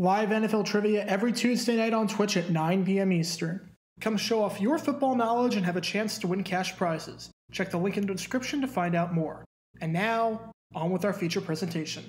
Live NFL trivia every Tuesday night on Twitch at 9 p.m. Eastern. Come show off your football knowledge and have a chance to win cash prizes. Check the link in the description to find out more. And now, on with our feature presentation.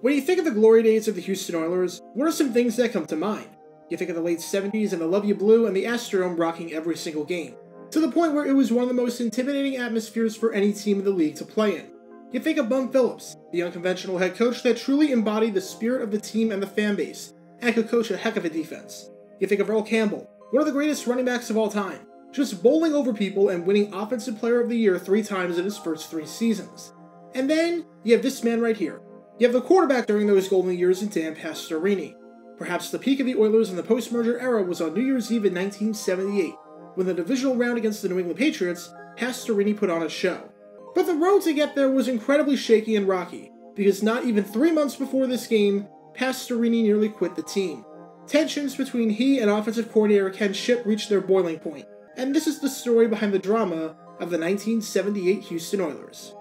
When you think of the glory days of the Houston Oilers, what are some things that come to mind? You think of the late 70s and the Luv Ya Blue and the Astrodome rocking every single game, to the point where it was one of the most intimidating atmospheres for any team in the league to play in. You think of Bum Phillips, the unconventional head coach that truly embodied the spirit of the team and the fan base, and could coach a heck of a defense. You think of Earl Campbell, one of the greatest running backs of all time, just bowling over people and winning Offensive Player of the Year 3 times in his first 3 seasons. And then, you have this man right here. You have the quarterback during those golden years in Dan Pastorini. Perhaps the peak of the Oilers in the post-merger era was on New Year's Eve in 1978, when the divisional round against the New England Patriots, Pastorini put on a show. But the road to get there was incredibly shaky and rocky, because not even 3 months before this game, Pastorini nearly quit the team. Tensions between he and offensive coordinator Ken Shipp reached their boiling point, and this is the story behind the drama of the 1978 Houston Oilers.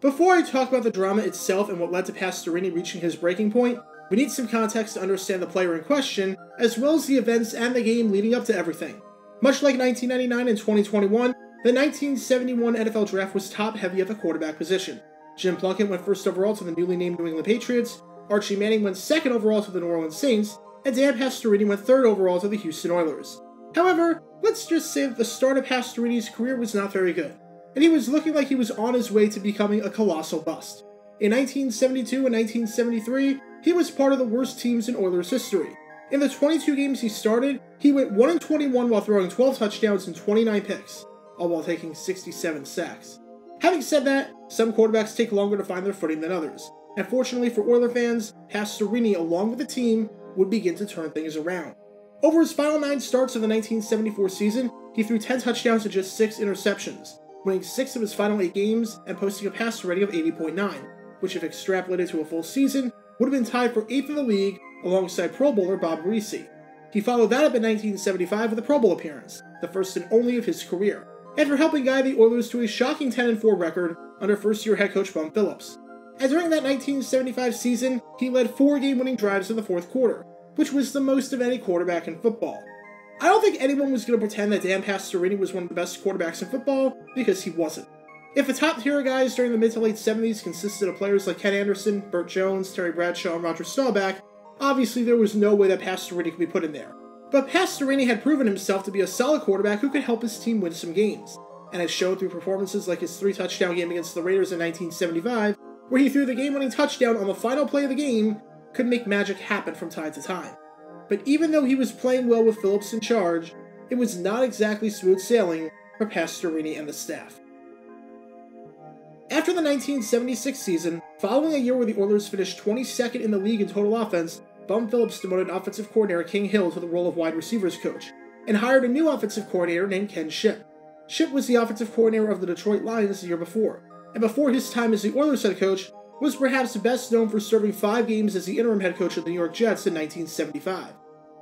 Before I talk about the drama itself and what led to Pastorini reaching his breaking point, we need some context to understand the player in question, as well as the events and the game leading up to everything. Much like 1999 and 2021, the 1971 NFL Draft was top-heavy at the quarterback position. Jim Plunkett went first overall to the newly named New England Patriots, Archie Manning went second overall to the New Orleans Saints, and Dan Pastorini went third overall to the Houston Oilers. However, let's just say that the start of Pastorini's career was not very good, and he was looking like he was on his way to becoming a colossal bust. In 1972 and 1973, he was part of the worst teams in Oilers history. In the 22 games he started, he went 1-21 while throwing 12 touchdowns and 29 picks. All while taking 67 sacks. Having said that, some quarterbacks take longer to find their footing than others, and fortunately for Oiler fans, Pastorini, along with the team, would begin to turn things around. Over his final 9 starts of the 1974 season, he threw 10 touchdowns and just 6 interceptions, winning 6 of his final 8 games and posting a passer rating of 80.9, which if extrapolated to a full season, would have been tied for 8th in the league alongside Pro Bowler Bob Griese. He followed that up in 1975 with a Pro Bowl appearance, the first and only of his career, and for helping guide the Oilers to a shocking 10-4 record under first-year head coach Bum Phillips. And during that 1975 season, he led 4 game-winning drives in the fourth quarter, which was the most of any quarterback in football. I don't think anyone was going to pretend that Dan Pastorini was one of the best quarterbacks in football, because he wasn't. If the top-tier guys during the mid to late 70s consisted of players like Ken Anderson, Bert Jones, Terry Bradshaw, and Roger Staubach, obviously there was no way that Pastorini could be put in there. But Pastorini had proven himself to be a solid quarterback who could help his team win some games, and it showed through performances like his 3-touchdown game against the Raiders in 1975, where he threw the game-winning touchdown on the final play of the game, could make magic happen from time to time. But even though he was playing well with Phillips in charge, it was not exactly smooth sailing for Pastorini and the staff. After the 1976 season, following a year where the Oilers finished 22nd in the league in total offense, Bum Phillips demoted offensive coordinator King Hill to the role of wide receivers coach, and hired a new offensive coordinator named Ken Shipp. Shipp was the offensive coordinator of the Detroit Lions the year before, and before his time as the Oilers head coach, was perhaps best known for serving 5 games as the interim head coach of the New York Jets in 1975.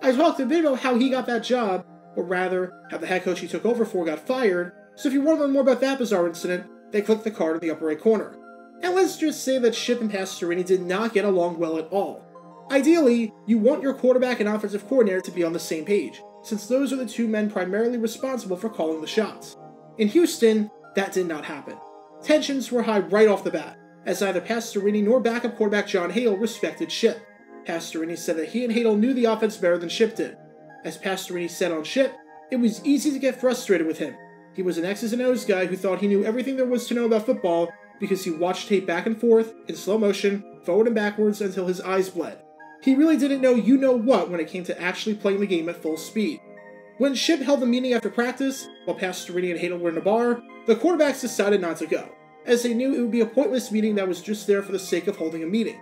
I talked a bit about how he got that job, or rather, how the head coach he took over for got fired, so if you want to learn more about that bizarre incident, then click the card in the upper right corner. And let's just say that Shipp and Pastorini did not get along well at all. Ideally, you want your quarterback and offensive coordinator to be on the same page, since those are the 2 men primarily responsible for calling the shots. In Houston, that did not happen. Tensions were high right off the bat, as neither Pastorini nor backup quarterback John Hale respected Shipp. Pastorini said that he and Hale knew the offense better than Shipp did. As Pastorini said on Shipp, it was easy to get frustrated with him. He was an X's and O's guy who thought he knew everything there was to know about football because he watched tape back and forth, in slow motion, forward and backwards until his eyes bled. He really didn't know you-know-what when it came to actually playing the game at full speed. When Shipp held the meeting after practice, while Pastorini and Hale were in a bar, the quarterbacks decided not to go, as they knew it would be a pointless meeting that was just there for the sake of holding a meeting.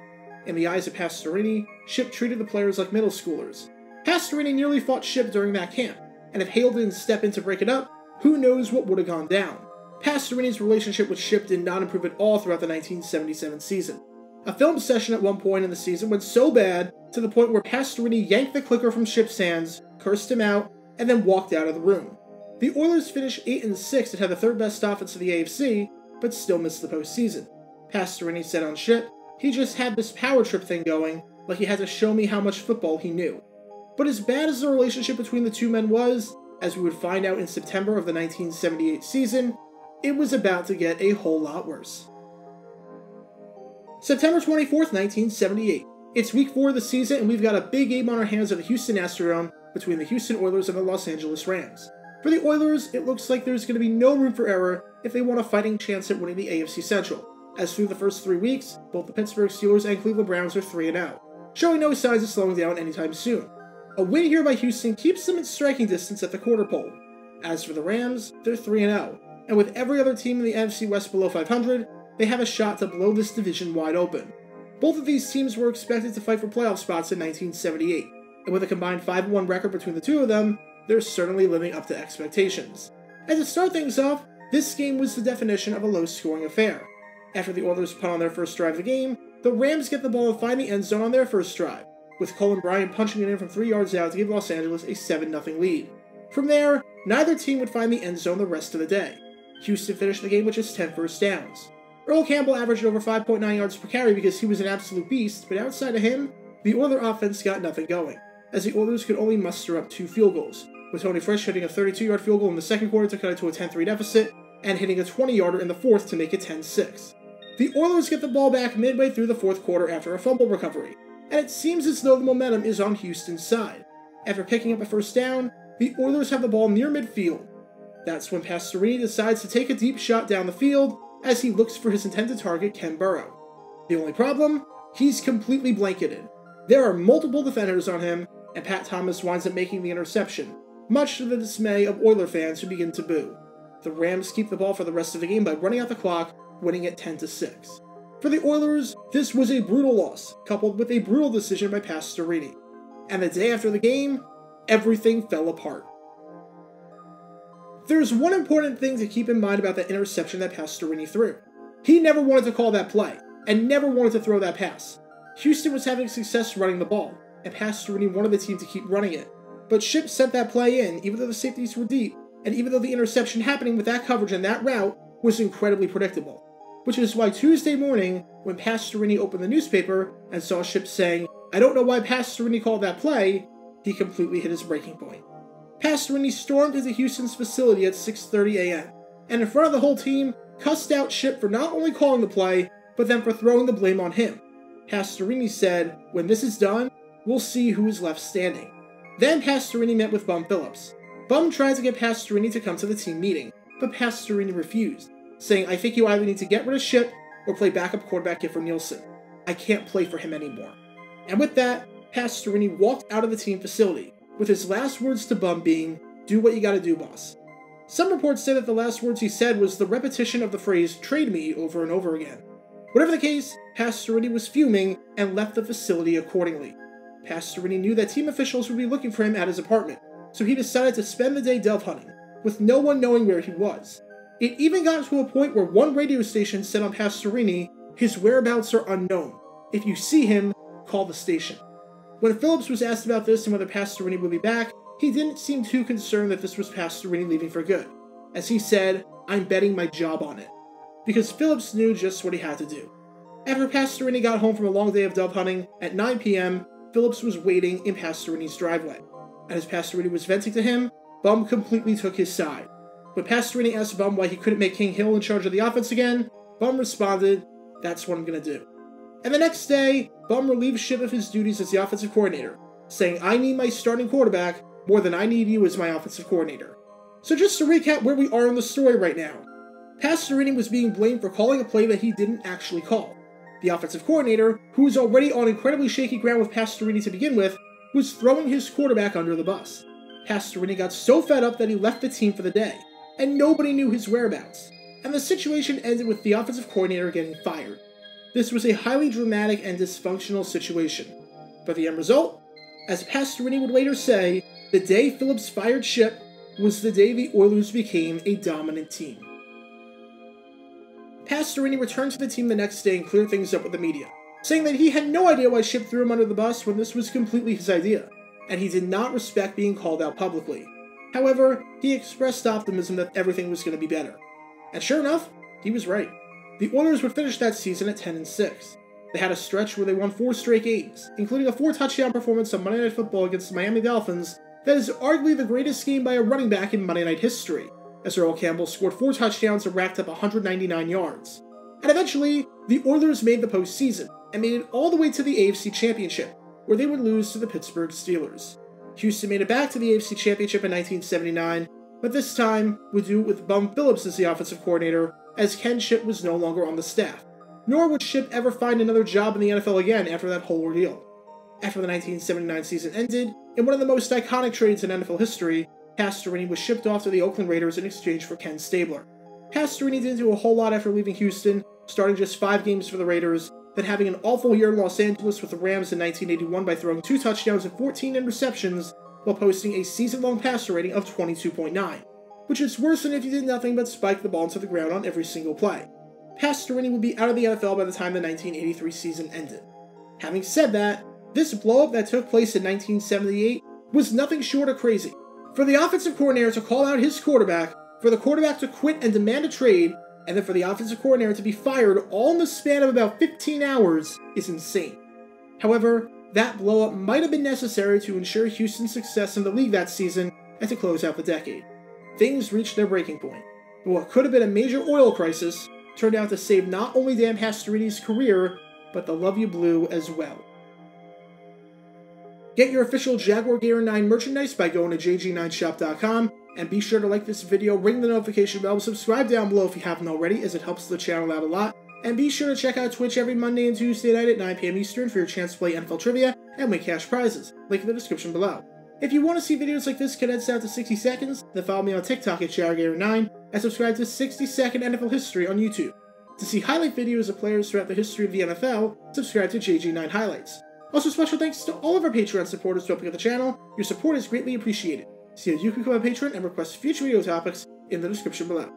In the eyes of Pastorini, Shipp treated the players like middle schoolers. Pastorini nearly fought Shipp during that camp, and if Hale didn't step in to break it up, who knows what would have gone down. Pastorini's relationship with Shipp did not improve at all throughout the 1977 season. A film session at one point in the season went so bad to the point where Pastorini yanked the clicker from Shipp's hands, cursed him out, and then walked out of the room. The Oilers finished 8-6 and had the 3rd-best offense of the AFC, but still missed the postseason. Pastorini said on Shipp, he just had this power trip thing going, like he had to show me how much football he knew. But as bad as the relationship between the two men was, as we would find out in September of the 1978 season, it was about to get a whole lot worse. September 24th, 1978. It's week 4 of the season and we've got a big game on our hands at the Houston Astrodome between the Houston Oilers and the Los Angeles Rams. For the Oilers, it looks like there's going to be no room for error if they want a fighting chance at winning the AFC Central, as through the first 3 weeks, both the Pittsburgh Steelers and Cleveland Browns are 3-0, showing no signs of slowing down anytime soon. A win here by Houston keeps them in striking distance at the quarter pole. As for the Rams, they're 3-0, and with every other team in the NFC West below 500, they have a shot to blow this division wide open. Both of these teams were expected to fight for playoff spots in 1978, and with a combined 5-1 record between the two of them, they're certainly living up to expectations. And to start things off, this game was the definition of a low-scoring affair. After the Oilers punt on their first drive of the game, the Rams get the ball and find the end zone on their first drive, with Cole Bryan punching it in from 3 yards out to give Los Angeles a 7-0 lead. From there, neither team would find the end zone the rest of the day. Houston finished the game with just 10 first downs. Earl Campbell averaged over 5.9 yards per carry because he was an absolute beast, but outside of him, the Oilers offense got nothing going, as the Oilers could only muster up 2 field goals, with Tony Fritsch hitting a 32-yard field goal in the second quarter to cut it to a 10-3 deficit, and hitting a 20-yarder in the fourth to make it 10-6. The Oilers get the ball back midway through the fourth quarter after a fumble recovery, and it seems as though the momentum is on Houston's side. After picking up a first down, the Oilers have the ball near midfield. That's when Pastorini decides to take a deep shot down the field as he looks for his intended target, Ken Burrow. The only problem? He's completely blanketed. There are multiple defenders on him, and Pat Thomas winds up making the interception, much to the dismay of Oiler fans who begin to boo. The Rams keep the ball for the rest of the game by running out the clock, winning at 10-6. For the Oilers, this was a brutal loss, coupled with a brutal decision by Pastorini. And the day after the game, everything fell apart. There's one important thing to keep in mind about that interception that Pastorini threw. He never wanted to call that play, and never wanted to throw that pass. Houston was having success running the ball, and Pastorini wanted the team to keep running it. But Shipp sent that play in, even though the safeties were deep, and even though the interception happening with that coverage and that route was incredibly predictable. Which is why Tuesday morning, when Pastorini opened the newspaper and saw Shipp saying, "I don't know why Pastorini called that play," he completely hit his breaking point. Pastorini stormed into Houston's facility at 6:30 a.m. and in front of the whole team, cussed out Shipp for not only calling the play, but then for throwing the blame on him. Pastorini said, "When this is done, we'll see who is left standing." Then Pastorini met with Bum Phillips. Bum tried to get Pastorini to come to the team meeting, but Pastorini refused, saying, "I think you either need to get rid of Shipp or play backup quarterback Gifford Nielsen. I can't play for him anymore." And with that, Pastorini walked out of the team facility, with his last words to Bum being, "Do what you gotta do, boss." Some reports say that the last words he said was the repetition of the phrase, "trade me," over and over again. Whatever the case, Pastorini was fuming and left the facility accordingly. Pastorini knew that team officials would be looking for him at his apartment, so he decided to spend the day dove hunting, with no one knowing where he was. It even got to a point where one radio station said on Pastorini, "His whereabouts are unknown. If you see him, call the station." When Phillips was asked about this and whether Pastorini would be back, he didn't seem too concerned that this was Pastorini leaving for good, as he said, "I'm betting my job on it," because Phillips knew just what he had to do. After Pastorini got home from a long day of dove hunting, at 9 p.m, Phillips was waiting in Pastorini's driveway, and as Pastorini was venting to him, Bum completely took his side. When Pastorini asked Bum why he couldn't make King Hill in charge of the offense again, Bum responded, "That's what I'm gonna do." And the next day, Bum relieved Shipp of his duties as the offensive coordinator, saying, "I need my starting quarterback more than I need you as my offensive coordinator." So just to recap where we are in the story right now, Pastorini was being blamed for calling a play that he didn't actually call. The offensive coordinator, who was already on incredibly shaky ground with Pastorini to begin with, was throwing his quarterback under the bus. Pastorini got so fed up that he left the team for the day, and nobody knew his whereabouts, and the situation ended with the offensive coordinator getting fired. This was a highly dramatic and dysfunctional situation, but the end result? As Pastorini would later say, the day Phillips fired Shipp was the day the Oilers became a dominant team. Pastorini returned to the team the next day and cleared things up with the media, saying that he had no idea why Shipp threw him under the bus when this was completely his idea, and he did not respect being called out publicly. However, he expressed optimism that everything was going to be better. And sure enough, he was right. The Oilers would finish that season at 10-6, They had a stretch where they won 4 straight games, including a 4-touchdown performance on Monday Night Football against the Miami Dolphins that is arguably the greatest game by a running back in Monday Night history, as Earl Campbell scored 4 touchdowns and racked up 199 yards. And eventually, the Oilers made the postseason, and made it all the way to the AFC Championship, where they would lose to the Pittsburgh Steelers. Houston made it back to the AFC Championship in 1979, but this time would do it with Bum Phillips as the offensive coordinator, as Ken Shipp was no longer on the staff. Nor would Shipp ever find another job in the NFL again after that whole ordeal. After the 1979 season ended, in one of the most iconic trades in NFL history, Pastorini was shipped off to the Oakland Raiders in exchange for Ken Stabler. Pastorini didn't do a whole lot after leaving Houston, starting just 5 games for the Raiders, then having an awful year in Los Angeles with the Rams in 1981 by throwing 2 touchdowns and 14 interceptions while posting a season-long passer rating of 22.9, which is worse than if you did nothing but spike the ball into the ground on every single play. Pastorini would be out of the NFL by the time the 1983 season ended. Having said that, this blow-up that took place in 1978 was nothing short of crazy. For the offensive coordinator to call out his quarterback, for the quarterback to quit and demand a trade, and then for the offensive coordinator to be fired all in the span of about 15 hours is insane. However, that blow-up might have been necessary to ensure Houston's success in the league that season and to close out the decade. Things reached their breaking point, but what could have been a major oil crisis turned out to save not only Dan Pastorini's career, but the Luv Ya Blue as well. Get your official Jaguar Gator 9 merchandise by going to jg9shop.com, and be sure to like this video, ring the notification bell, subscribe down below if you haven't already, as it helps the channel out a lot, and be sure to check out Twitch every Monday and Tuesday night at 9 p.m. Eastern for your chance to play NFL Trivia and win cash prizes, link in the description below. If you want to see videos like this condensed out to 60 seconds, then follow me on TikTok at JaguarGator9 and subscribe to 60 Second NFL History on YouTube. To see highlight videos of players throughout the history of the NFL, subscribe to JG9 Highlights. Also, special thanks to all of our Patreon supporters for helping out the channel. Your support is greatly appreciated. See how you can become a patron and request future video topics in the description below.